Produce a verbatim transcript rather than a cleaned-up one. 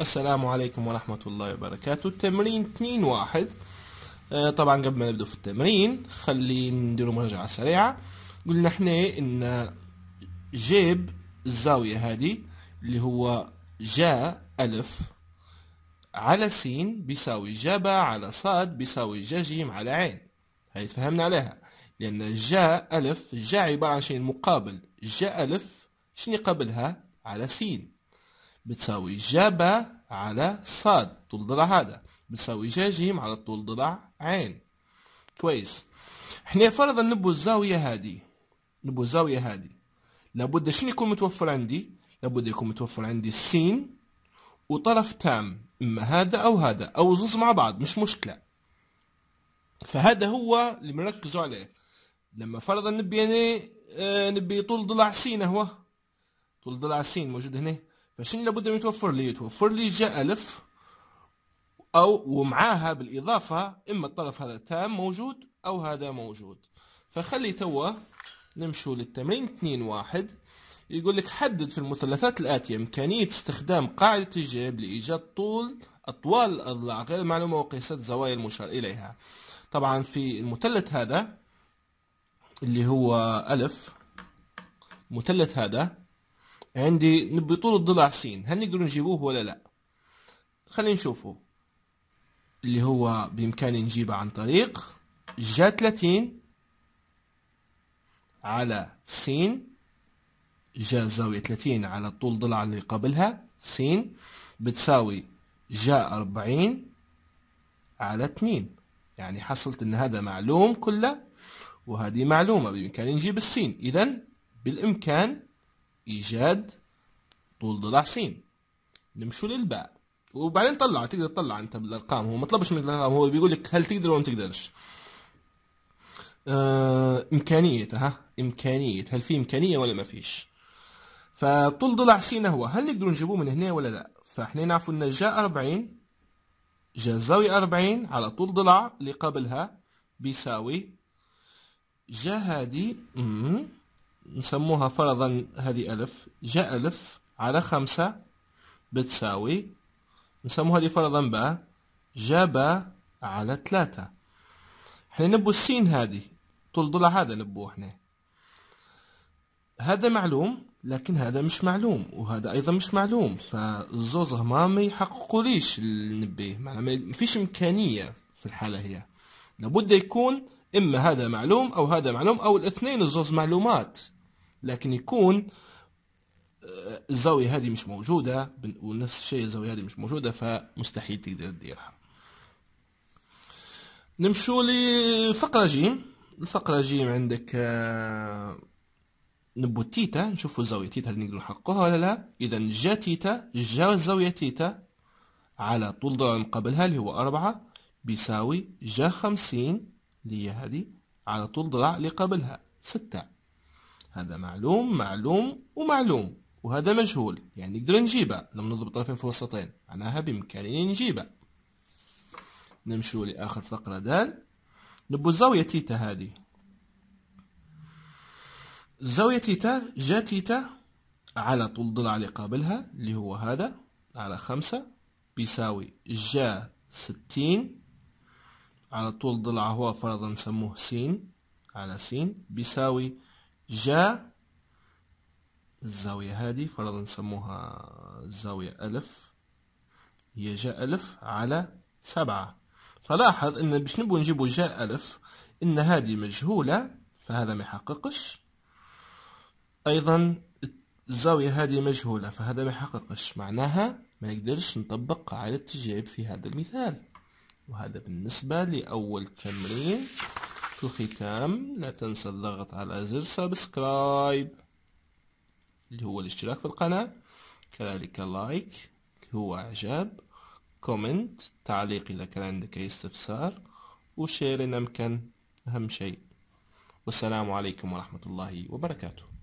السلام عليكم ورحمة الله وبركاته. التمرين اتنين واحد. آه طبعا قبل ما نبدأ في التمرين خلينا نديرو مراجعة سريعة. قلنا احنا ان جيب الزاوية هذه اللي هو جا ألف على س بيساوي جبا على ص بيساوي جا ج على عين. هاي تفهمنا عليها لأن جا ألف جا عبارة عن شيء مقابل جا ألف شنو قبلها على س بتساوي جبا على صاد طول ضلع هذا بتساوي جا جيم على طول ضلع عين. كويس. احنا فرضا نبو الزاوية هذه نبو الزاوية هذه لابد شنو يكون متوفر عندي؟ لابد يكون متوفر عندي السين وطرف تام اما هذا او هذا او زوز مع بعض مش مشكلة. فهذا هو اللي بنركزوا عليه. لما فرضا نبي يعني آه نبي طول ضلع سين اهو طول ضلع سين موجود هنا فشنو لابد يتوفر لي؟ يتوفر لي جا ألف أو ومعاها بالإضافة إما الطرف هذا تام موجود أو هذا موجود. فخلي توا نمشوا للتمرين اتنين واحد. يقول لك حدد في المثلثات الآتية إمكانية استخدام قاعدة الجيب لإيجاد طول أطوال الأضلاع غير المعلومة وقياسات الزوايا المشار إليها. طبعا في المثلث هذا اللي هو ألف المثلث هذا عندي نبي طول الضلع س هل نقدر نجيبوه ولا لا؟ خلينا نشوفه اللي هو بإمكاني نجيبه عن طريق جا ثلاثين على س جا زاوية ثلاثين على طول الضلع اللي قبلها س بتساوي جا أربعين على اثنين. يعني حصلت ان هذا معلوم كله وهذه معلومة بإمكاني نجيب السين. إذا بالإمكان إيجاد طول ضلع س. نمشوا للباء وبعدين طلع تقدر تطلع أنت بالأرقام هو ما طلبش منك الأرقام هو بيقول لك هل تقدر ولا ما تقدرش. آه إمكانية ها إمكانية هل في إمكانية ولا ما فيش. فطول ضلع س هو هل نقدر نجيبوه من هنا ولا لا؟ فإحنا نعرفوا إن جا أربعين جا زاوية أربعين على طول ضلع اللي قبلها بيساوي جا هادي نسموها فرضا هذه ألف جا ألف على خمسة بتساوي نسموها هذه فرضا باء جا باء على ثلاثة. احنا نبو السين هذه طول ضلع هذا نبوه احنا هذا معلوم لكن هذا مش معلوم وهذا أيضا مش معلوم فالزوز هما ما يحققوليش اللي نبيه معناها ما فيش إمكانية في الحالة هي لابد يكون إما هذا معلوم أو هذا معلوم أو الاثنين الزوز معلومات لكن يكون الزاوية هذه مش موجودة ونفس الشيء الزاوية هذه مش موجودة فمستحيل تقدر تديرها. نمشوا لفقرة جيم. الفقرة جيم عندك نبو تيتا نشوفوا زاوية تيتا هل نقدر نحققها ولا لا. إذا جا تيتا جا زاوية تيتا على طول ضلع من قبلها اللي هو أربعة بيساوي جا خمسين اللي هي هذه على طول ضلع اللي قبلها ستة. هذا معلوم معلوم ومعلوم وهذا مجهول يعني نقدر نجيبه لما نضرب طرفين في وسطين معناها بإمكاننا نجيبه. نمشوا لآخر فقرة دال. نبو زاوية تيتا هذه زاوية تيتا جا تيتا على طول ضلع اللي قابلها اللي هو هذا على خمسة بيساوي جا ستين على طول ضلع هو فرضا نسموه س على س بيساوي جا الزاوية هذه فرضا نسموها الزاوية ألف هي جا ألف على سبعة. فلاحظ إن باش نبغوا نجيبوا جا ألف إن هذه مجهولة فهذا ما يحققش أيضا الزاوية هذه مجهولة فهذا ما يحققش معناها ما نقدرش نطبق قاعدة التجاوب في هذا المثال. وهذا بالنسبة لأول تمرين. في الختام لا تنسى الضغط على زر سبسكرايب اللي هو الاشتراك في القناة كذلك لايك اللي هو اعجاب كومنت تعليق إذا كان عندك أي استفسار وشير إن أمكن أهم شيء. والسلام عليكم ورحمة الله وبركاته.